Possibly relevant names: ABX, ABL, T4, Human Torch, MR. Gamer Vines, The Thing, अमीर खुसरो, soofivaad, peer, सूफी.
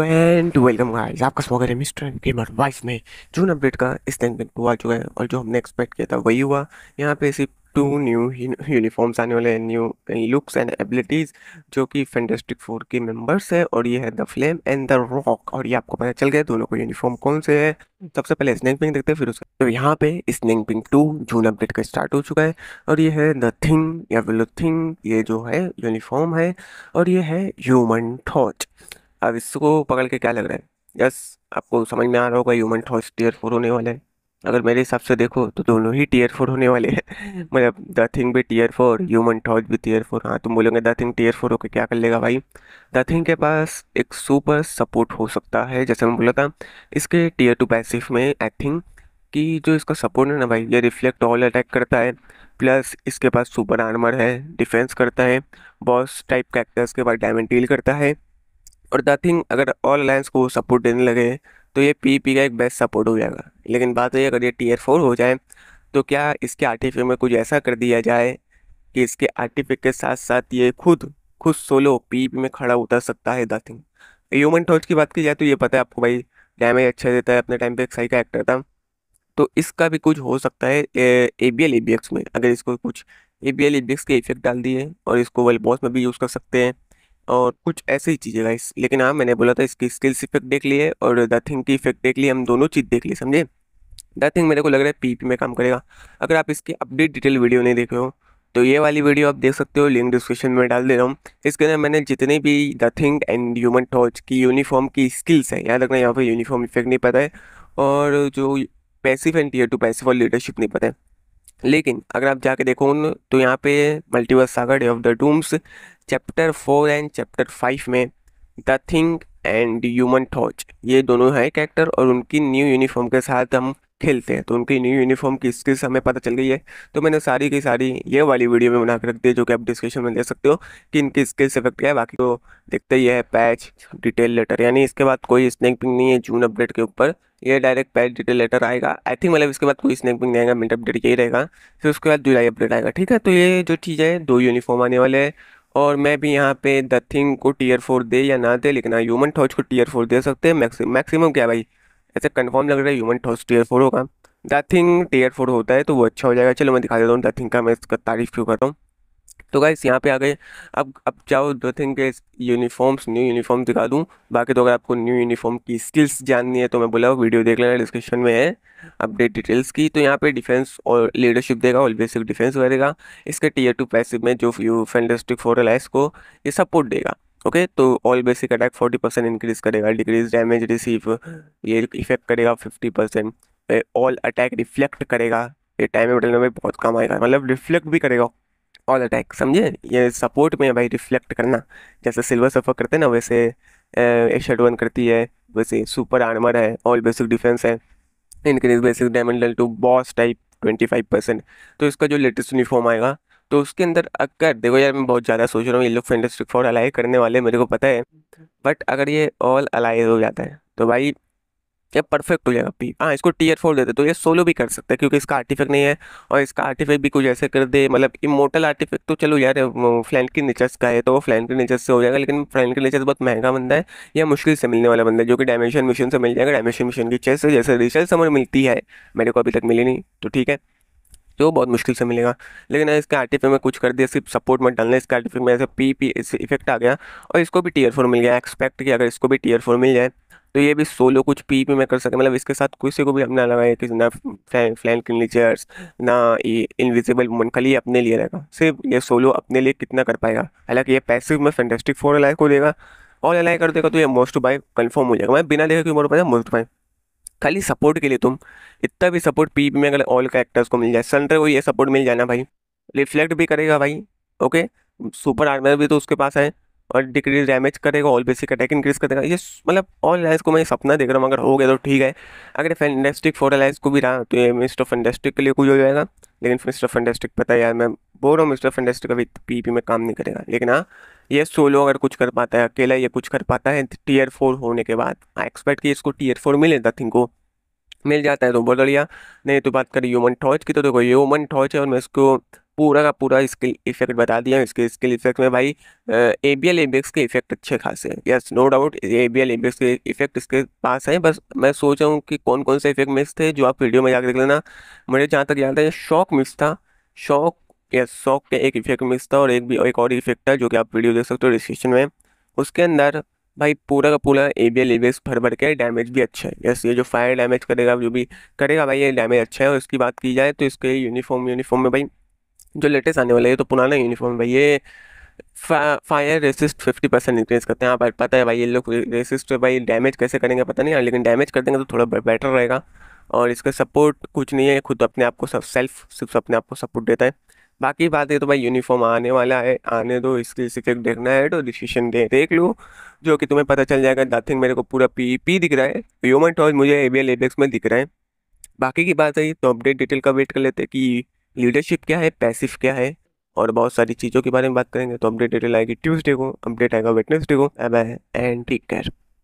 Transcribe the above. And welcome guys, आपका स्वागत है मिस्टर गेमर वाइफ में। जून अपडेट का स्टैंडर्ड आ चुका है और जो हमने एक्सपेक्ट किया था वही हुआ। यहाँ पे सिर्फ 2 न्यू यूनिफॉर्म्स आने वाले हैं, न्यू लुक्स एंड एबिलिटीज़, जो कि फैंटास्टिक 4 के मेंबर्स है। और ये है the flame and the rock, और ये आपको पता चल गया दोनों को यूनिफॉर्म कौन से है। सबसे पहले स्नैक पिंक देखते हैं, फिर उसका तो यहाँ पे स्नैक पिंक 2 जून अपडेट का स्टार्ट हो चुका है। और ये है द थिंग या विलो थिंग, ये जो है यूनिफॉर्म है। और ये है ह्यूमन टॉर्च। अब इसको पकड़ के क्या लग रहा है, यस आपको समझ में आ रहा होगा, ह्यूमन टॉर्च टीयर 4 होने वाला है। अगर मेरे हिसाब से देखो तो दोनों ही टीयर 4 होने वाले हैं। मतलब द थिंग भी टीयर 4, ह्यूमन टॉर्च भी टीयर 4। हाँ, तुम बोलोगे द थिंग टीयर 4 होकर क्या कर लेगा भाई। द थिंग के पास एक सुपर सपोर्ट हो सकता है, जैसे मैं बोला था इसके टीयर 2 पैसिव में। आई थिंक कि जो इसका सपोर्ट है ना भाई, ये रिफ्लेक्ट ऑल अटैक करता है, प्लस इसके पास सुपर आर्मर है, डिफेंस करता है, बॉस टाइप कैरेक्टर्स के बाद डैमेज डील करता है। और द थिंग अगर ऑल अलायंस को सपोर्ट देने लगे तो ये पीपी का एक बेस्ट सपोर्ट हो जाएगा। लेकिन बात है, अगर ये टीयर 4 हो जाए तो क्या इसके आर्टिफिक में कुछ ऐसा कर दिया जाए कि इसके आर्टिफिक के साथ साथ ये खुद सोलो पीपी में खड़ा उतर सकता है द थिंग। ह्यूमन टॉर्च की बात की जाए तो ये पता है आपको भाई, डैमेज अच्छा देता है, अपने टाइम पे एक सही कैरेक्टर था, तो इसका भी कुछ हो सकता है ABL ABX में। अगर इसको कुछ ABL ABX के इफेक्ट डाल दिए और इसको वेल बॉस में भी यूज़ कर सकते हैं और कुछ ऐसे ही चीज़ें गाइस। लेकिन हाँ, मैंने बोला था इसकी स्किल्स इफेक्ट देख लिए और द थिंग की इफेक्ट देख लिए, हम दोनों चीज़ देख लिए, समझे। द थिंग मेरे को लग रहा है पीपी में काम करेगा। अगर आप इसकी अपडेट डिटेल वीडियो नहीं देखे हो तो ये वाली वीडियो आप देख सकते हो, लिंक डिस्क्रिप्शन में डाल दे रहा हूँ। इसके अंदर मैंने जितने भी the thing and human torch की यूनिफॉर्म की स्किल्स है, याद रखना यहाँ पर यूनिफॉर्म इफेक्ट नहीं पता है, और जो पैसिव एंड टीयर 2 पैसिव और लीडरशिप नहीं पता है। लेकिन अगर आप जाके देखो तो यहाँ पे multiverse saga day of the dooms chapter 4 and chapter 5 में the thing and human torch, ये दोनों हैं कैरेक्टर, और उनकी न्यू यूनिफॉर्म के साथ हम खेलते हैं। तो उनकी न्यू यूनिफॉर्म की स्किल्स हमें पता चल गई है, तो मैंने सारी की सारी ये वाली वीडियो में बना कर रख दी, जो कि आप डिस्क्रिप्शन में दे सकते हो कि इनकी स्किल्स इफेक्ट क्या है। बाकी तो देखते ही है पैच डिटेल लेटर, यानी इसके बाद कोई स्नैक पिंग नहीं है जून अपडेट के ऊपर, ये डायरेक्ट पैच डिटेल लेटर आएगा। आई थिंक मतलब इसके बाद कोई स्नैक पिंग नहीं आएगा, मिड अपडेट यही रहेगा, फिर उसके बाद जुलाई अपडेट आएगा, ठीक है। तो ये जो चीज़ है, 2 यूनिफॉर्म आने वाले हैं। और मैं भी यहाँ पे द थिंग को टीयर 4 दे या ना दे, लेकिन ह्यूमन टॉर्च को टीयर 4 दे सकते हैं मैक्सिमम। क्या भाई, ऐसे कंफर्म लग रहा है ह्यूमन टॉर्च टीयर 4 होगा, द थिंग टीयर 4 होता है तो वो अच्छा हो जाएगा। चलो मैं दिखा देता हूँ द थिंग का, मैं इसका तारीफ क्यों करता हूँ। तो गाइस यहाँ पे आ गए, अब जाओ द थिंग के यूनिफॉर्म्स, न्यू यूनिफॉर्म दिखा दूँ। बाकी तो अगर आपको न्यू यूनिफॉर्म की स्किल्स जाननी है तो मैं बोला वीडियो देख लेना, डिस्क्रिप्शन में है अपडेट डिटेल्स की। तो यहाँ पे डिफेंस और लीडरशिप देगा और बेसिक डिफेंस करेगा, इसके टीयर 2 पैसिव में जो फैंटास्टिक 4 अलायंस को ये सपोर्ट देगा। ओके, तो ऑल बेसिक अटैक 40% इंक्रीज करेगा, डिक्रीज डैमेज रिसीव ये इफेक्ट करेगा 50%, ऑल अटैक रिफ्लेक्ट करेगा, ये टाइम बदलने में बहुत काम आएगा, मतलब रिफ्लेक्ट भी करेगा ऑल अटैक, समझे। ये सपोर्ट में भाई रिफ्लेक्ट करना, जैसे सिल्वर सफ़र करते हैं ना, वैसे H1 करती है, वैसे सुपर आर्मर है, ऑल बेसिक डिफेंस है, increase basic damage to boss type 25%। तो इसका जो लेटेस्ट यूनिफॉर्म आएगा तो उसके अंदर अगर देखो यार, मैं बहुत ज़्यादा सोच रहा हूँ ये लोग फैंटास्टिक 4 अलाय करने वाले, मेरे को पता है, बट अगर ये ऑल अलाय हो जाता है तो भाई ये परफेक्ट हो जाएगा पी। हाँ, इसको टीयर 4 देते तो ये सोलो भी कर सकता है, क्योंकि इसका आर्टिफेक्ट नहीं है, और इसका आर्टिफेक्ट भी कुछ ऐसे कर दे, मतलब इमोटल आर्टिफेक्ट तो चलो यार फ्लैंक की नेचर्स का है तो वो फ्लैंक की नेचर्स से हो जाएगा। लेकिन फ्लैंक की नेचर्स बहुत महंगा बंदा है या मुश्किल से मिलने वाला बंदा है, जो कि डायमेंशन मिशन से मिल जाएगा। डायमेंशन मिशन की चेस्ट जैसे रिशल समर मिलती है, मेरे को अभी तक मिली नहीं, तो ठीक है, तो बहुत मुश्किल से मिलेगा। लेकिन इसके आर्टिफेक्ट में कुछ कर दिया, सिर्फ सपोर्ट मत डालना, इसके आर्टिफेक्ट में ऐसे पी इफेक्ट आ गया और इसको भी टीयर 4 मिल गया। एक्सपेक्ट कि अगर इसको भी टीयर 4 मिल जाए तो ये भी सोलो कुछ पीपी में कर सके, मतलब इसके साथ किसी को भी अपना लगाए, किसी ना फ्लैंक नेचर्स ना ये इनविजिबल वुमन, खाली अपने लिए रहेगा, सिर्फ ये सोलो अपने लिए कितना कर पाएगा। हालांकि ये पैसिव में फैंटास्टिक 4 अलाय को देगा और अलाय कर देगा तो ये मोस्ट बाय कंफर्म हो जाएगा। मैं बिना देखे क्यों बोल रहा हूँ, मोस्ट बाय खाली सपोर्ट के लिए, तुम इतना भी सपोर्ट पीपी में अगर ऑल कैरेक्टर्स को मिल जाए, सेंटर को ये सपोर्ट मिल जाना भाई, रिफ्लेक्ट भी करेगा भाई, ओके, सुपर आर्मर भी तो उसके पास है, और डिक्रीज डैमेज करेगा, ऑल बेसिक अटैक इंक्रीज करेगा। ये मतलब ऑल अलायंस को मैं सपना देख रहा हूँ, अगर हो गया तो ठीक है, अगर फैंटास्टिक 4 अलायंस को भी रहा तो ये मिस्टर फैंटास्टिक के लिए कुछ हो जाएगा। लेकिन मिस्टर फैंटास्टिक पता है यार, मैं बोल रहा हूँ मिस्टर फैंटास्टिक अभी पीपी में काम नहीं करेगा। लेकिन हाँ, ये सोलो अगर कुछ कर पाता है, अकेला ये कुछ कर पाता है टीयर 4 होने के बाद। आई एक्सपेक्ट कि इसको टीयर 4 मिले, द थिंग को मिल जाता है तो बहुत बढ़िया। नहीं तो बात करें ह्यूमन टॉर्च की, तो देखो ह्यूमन टॉर्च है और मैं इसको पूरा का पूरा स्किल इफेक्ट बता दिया। इसके स्किल इफेक्ट में भाई एबीएल एबीएक्स के इफेक्ट अच्छे खासे हैं। Yes no doubt ABL ABX के इफेक्ट इसके पास हैं। बस मैं सोच रहा हूँ कि कौन कौन से इफेक्ट मिस थे, जो आप वीडियो में जाकर देख लेना। मुझे जहाँ तक याद है शॉक मिस था, शॉक यस शॉक के एक इफेक्ट मिस था और एक और इफेक्ट था जो कि आप वीडियो देख सकते हो डिस्क्रिप्शन में। उसके अंदर भाई पूरा का पूरा एबीएल एबीएक्स भर भर के डैमेज भी अच्छा है। यस ये जो फायर डैमेज करेगा जो भी करेगा भाई ये डैमेज अच्छा है। और इसकी बात की जाए तो इसके यूनिफॉर्म में भाई जो लेटेस्ट आने वाला है ये तो पुराना यूनिफॉर्म है भाई, ये फायर रेसिस्ट 50% इंक्रीज करते हैं। आप पता है भाई ये लोग रेसिस्ट भाई डैमेज कैसे करेंगे पता नहीं, लेकिन डैमेज कर देंगे तो थोड़ा बेटर रहेगा। और इसका सपोर्ट कुछ नहीं है, खुद अपने आप को सिर्फ अपने आप को सपोर्ट देता है। बाकी बात है तो भाई यूनिफॉर्म आने वाला है, आने दो। इसके इफेक्ट देखना है तो डिस्क्रिप्शन देख लो, जो कि तुम्हें पता चल जाएगा। द थिंग मेरे को पूरा पीईपी दिख रहा है, ह्यूमन टॉर्च मुझे एबीएल एबीएक्स में दिख रहा है। बाकी की बात है तो अपडेट डिटेल का वेट कर लेते हैं कि लीडरशिप क्या है, पैसिव क्या है, और बहुत सारी चीज़ों के बारे में बात करेंगे। तो अपडेट डिटेल आएगी ट्यूसडे को, अपडेट आएगा वेडनेसडे को। And take care.